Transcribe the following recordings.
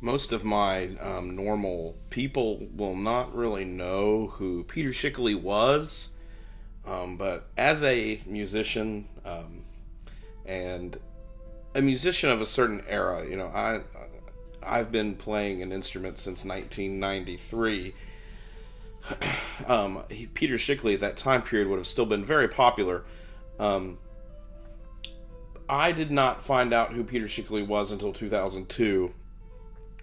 most of my normal people will not really know who Peter Schickele was, but as a musician and a musician of a certain era, you know, I've been playing an instrument since 1993. Peter Schickele at that time period would have still been very popular. I did not find out who Peter Schickele was until 2002,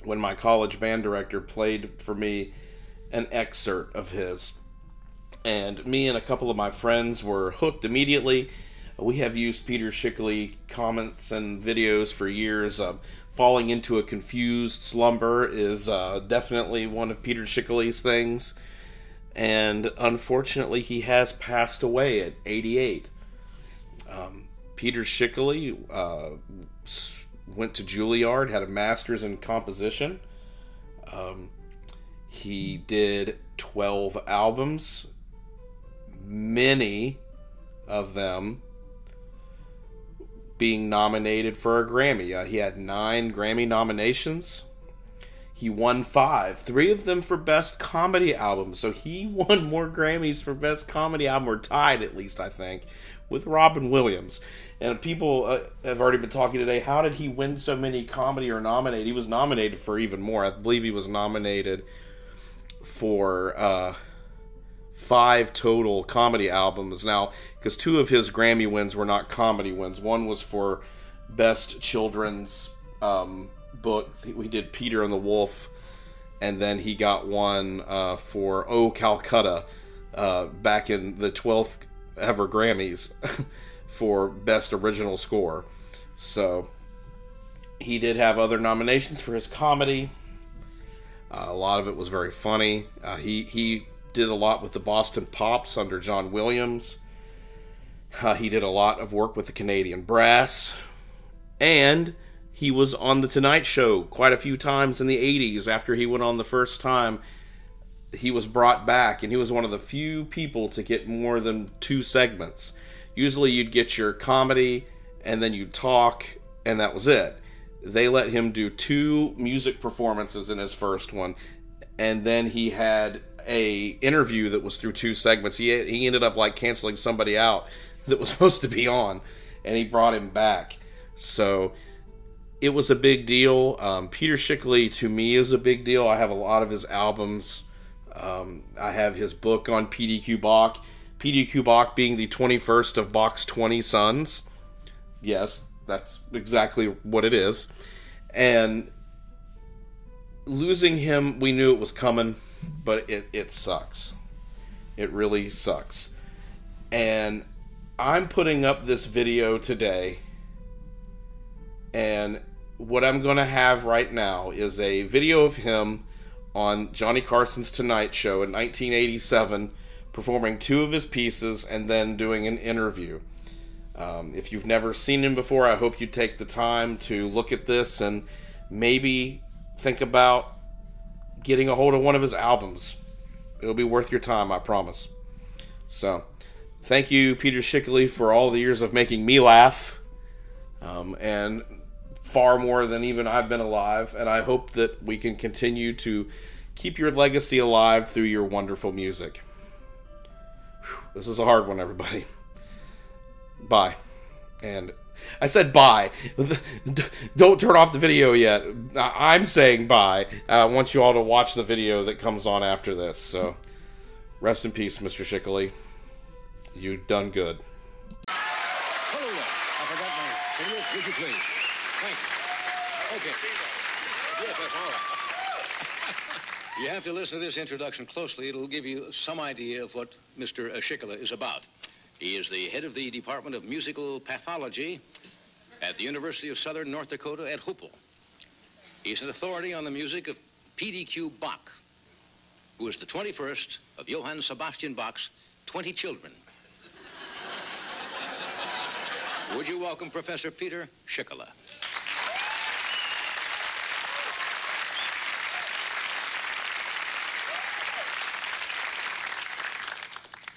when my college band director played for me an excerpt of his. And me and a couple of my friends were hooked immediately. We have used Peter Schickele comments and videos for years. Falling into a confused slumber is definitely one of Peter Schickele's things. And unfortunately, he has passed away at 88. Peter Schickele went to Juilliard, had a master's in composition. He did 12 albums, many of them being nominated for a Grammy. He had 9 Grammy nominations. He won 5, 3 of them for Best Comedy Album. So he won more Grammys for Best Comedy Album, or tied at least, I think, with Robin Williams. And people have already been talking today, how did he win so many comedy or nominate? He was nominated for even more. I believe he was nominated for 5 total comedy albums now, because 2 of his Grammy wins were not comedy wins. One was for Best Children's book. We did Peter and the Wolf, and then he got one for Oh Calcutta back in the 12th ever Grammys for Best Original Score. So he did have other nominations for his comedy. A lot of it was very funny. He did a lot with the Boston Pops under John Williams. He did a lot of work with the Canadian Brass, and he was on The Tonight Show quite a few times in the 80s. After he went on the first time, he was brought back, and he was one of the few people to get more than 2 segments. Usually you'd get your comedy, and then you'd talk, and that was it. They let him do 2 music performances in his first one, and then he had a interview that was through 2 segments. He ended up like canceling somebody out that was supposed to be on, and he brought him back. So it was a big deal. Peter Schickele to me is a big deal. I have a lot of his albums. I have his book on PDQ Bach. PDQ Bach being the 21st of Bach's 20 sons. Yes, that's exactly what it is. And losing him, we knew it was coming, but it sucks. It really sucks. And I'm putting up this video today, and what I'm going to have right now is a video of him on Johnny Carson's Tonight Show in 1987, performing 2 of his pieces and then doing an interview. If you've never seen him before, I hope you take the time to look at this and maybe think about getting a hold of one of his albums. It'll be worth your time, I promise. So, thank you, Peter Schickele, for all the years of making me laugh, and far more than even I've been alive, and I hope that we can continue to keep your legacy alive through your wonderful music. Whew, this is a hard one, everybody. Bye. And I said bye. Don't turn off the video yet. I'm saying bye. I want you all to watch the video that comes on after this. So rest in peace, Mr. Schickele. You done good. Hello there. I forgot my fingers. Would you please? Thanks. Okay. Yes, that's all right. You have to listen to this introduction closely. It'll give you some idea of what Mr. Schickele is about. He is the head of the Department of Musical Pathology at the University of Southern North Dakota at Hoople. He's an authority on the music of PDQ Bach, who is the 21st of Johann Sebastian Bach's 20 children. Would you welcome Professor Peter Schickele?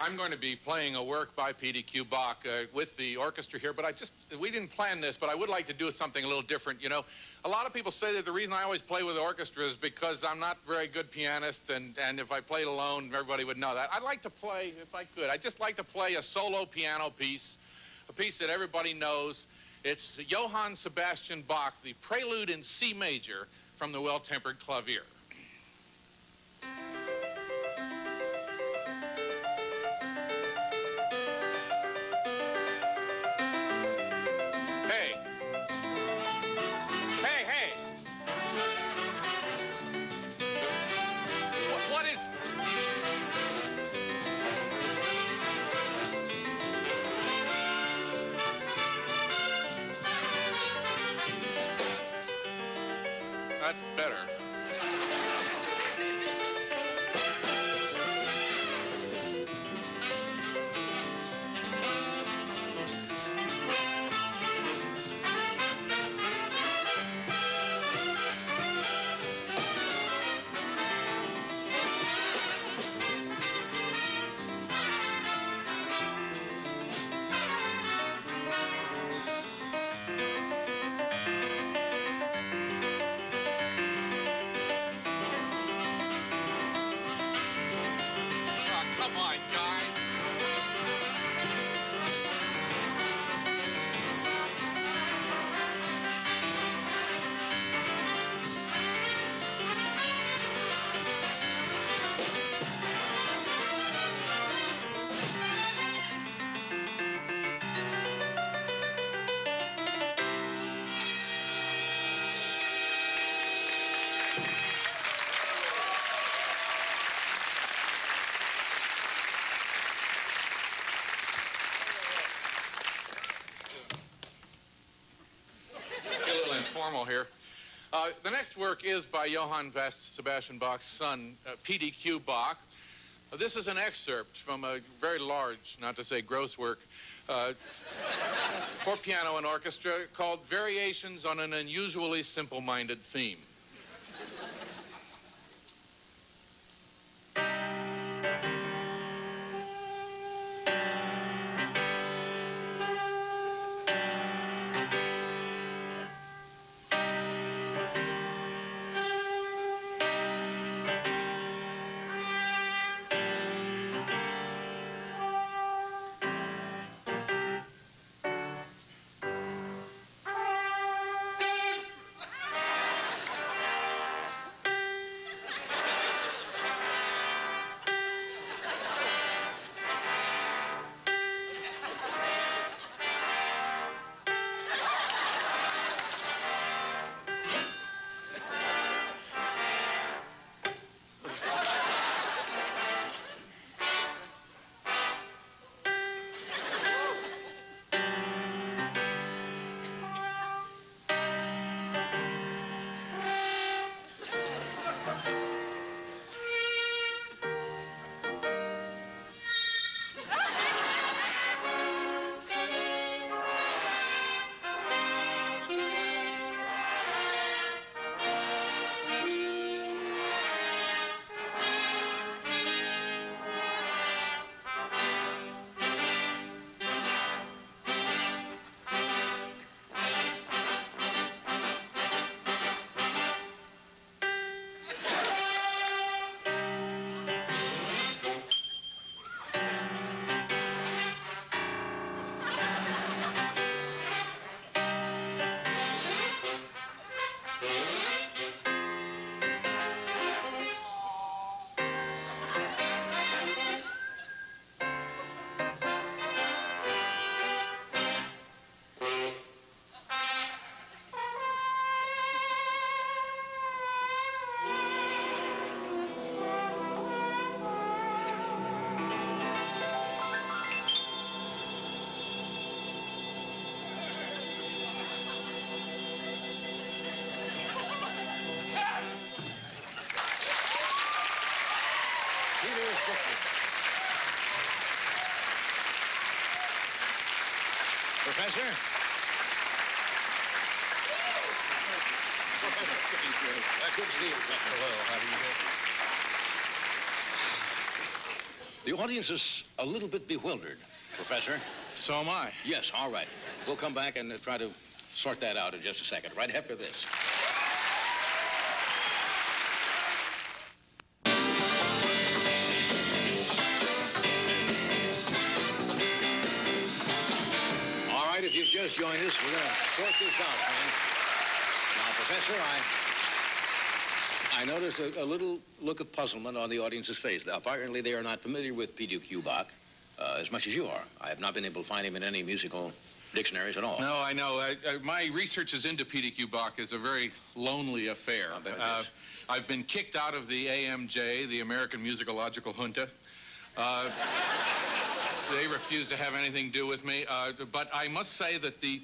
I'm going to be playing a work by PDQ Bach with the orchestra here, but we didn't plan this, but I would like to do something a little different, you know. A lot of people say that the reason I always play with the orchestra is because I'm not very good pianist, and if I played alone, everybody would know that. I'd like to play, if I could, I'd just like to play a solo piano piece, a piece that everybody knows. It's Johann Sebastian Bach, the Prelude in C Major from the Well-Tempered Clavier. That's better. Formal here. The next work is by Johann Sebastian Bach's son, PDQ Bach. This is an excerpt from a very large, not to say gross work, for piano and orchestra called Variations on an Unusually Simple-Minded Theme. Professor? Good to see you. Hello, how do you do? The audience is a little bit bewildered, Professor. So am I. Yes, all right. We'll come back and try to sort that out in just a second, right after this. All right, if you've just joined us, we're going to sort this out, man. Now, Professor, I noticed a little look of puzzlement on the audience's face. Apparently, they are not familiar with PDQ Bach as much as you are. I have not been able to find him in any musical dictionaries at all. No, I know. My research is into PDQ Bach. It's a very lonely affair. I've been kicked out of the AMJ, the American Musicological Junta. They refuse to have anything to do with me. But I must say that the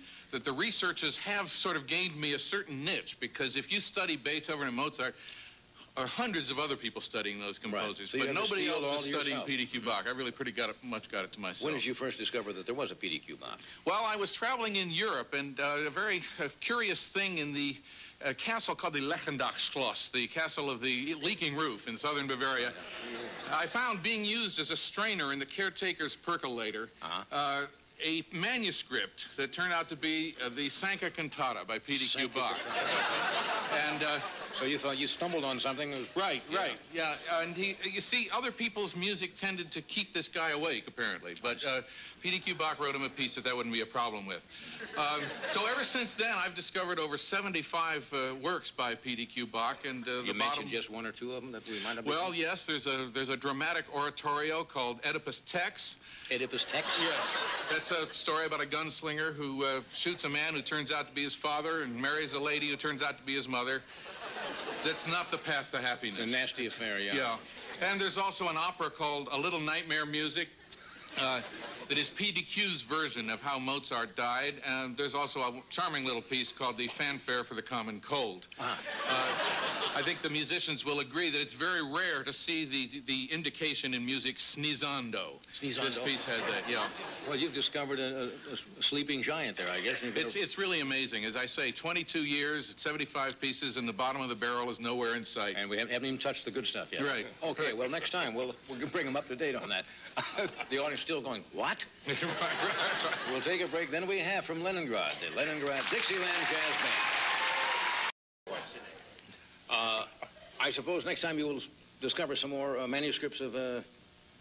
researchers have sort of gained me a certain niche, because if you study Beethoven and Mozart, there are hundreds of other people studying those composers, right. So but nobody else is studying PDQ Bach. I really got it to myself. When did you first discover that there was a PDQ Bach? Well, I was traveling in Europe, and a very curious thing in the castle called the Leckendachschloss, the castle of the leaking roof in southern Bavaria, I found being used as a strainer in the caretaker's percolator. A manuscript that turned out to be the Sanca Cantata by PDQ Bach. And so you thought you stumbled on something that was... Right, yeah. And he, you see, other people's music tended to keep this guy awake, apparently. But PDQ Bach wrote him a piece that wouldn't be a problem with. So ever since then, I've discovered over 75 works by PDQ Bach. And you mentioned just one or two of them that we might have... Well, yes, there's a dramatic oratorio called Oedipus Tex. Oedipus Tex? Yes. That's a story about a gunslinger who shoots a man who turns out to be his father and marries a lady who turns out to be his mother. That's not the path to happiness. It's a nasty affair, yeah. Yeah. And there's also an opera called A Little Nightmare Music that is PDQ's version of how Mozart died. And there's also a charming little piece called the Fanfare for the Common Cold. I think the musicians will agree that it's very rare to see the indication in music sneezando. Sneezando? This piece has that, yeah. Well, you've discovered a sleeping giant there, I guess. It's really amazing. As I say, 22 years, it's 75 pieces, and the bottom of the barrel is nowhere in sight. And we haven't even touched the good stuff yet. Right. Okay, well, next time, we'll bring them up to date on that. The audience still going, what? Right. We'll take a break. Then we have from Leningrad, the Leningrad Dixieland Jazz Band. I suppose next time you will discover some more manuscripts of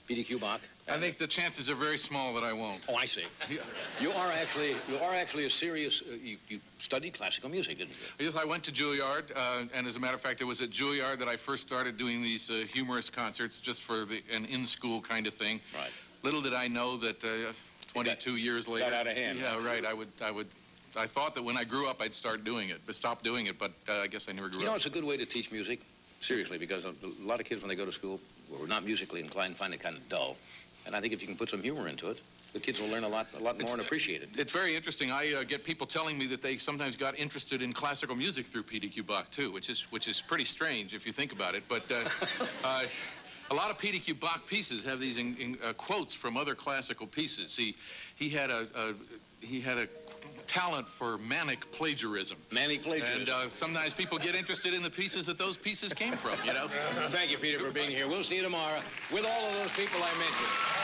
PDQ Bach. I think the chances are very small that I won't. Oh, I see. You are actually a serious... You studied classical music, didn't you? Yes, I went to Juilliard, and as a matter of fact, it was at Juilliard that I first started doing these humorous concerts, just for an in-school kind of thing. Right. Little did I know that 22 years later... Got out of hand. Yeah, right. I thought that when I grew up, I'd start doing it, but stop doing it, but I guess I never grew up. You know, it's a good way to teach music, seriously, because a lot of kids, when they go to school, who are not musically inclined, find it kind of dull. And I think if you can put some humor into it, the kids will learn a lot more and appreciate it. It's very interesting. I get people telling me that they sometimes got interested in classical music through PDQ Bach, too, which is pretty strange if you think about it, but... a lot of PDQ Bach pieces have these quotes from other classical pieces. He had a talent for manic plagiarism. Manic plagiarism. And sometimes people get interested in the pieces that those pieces came from, you know? Thank you, Peter, for being here. We'll see you tomorrow with all of those people I mentioned.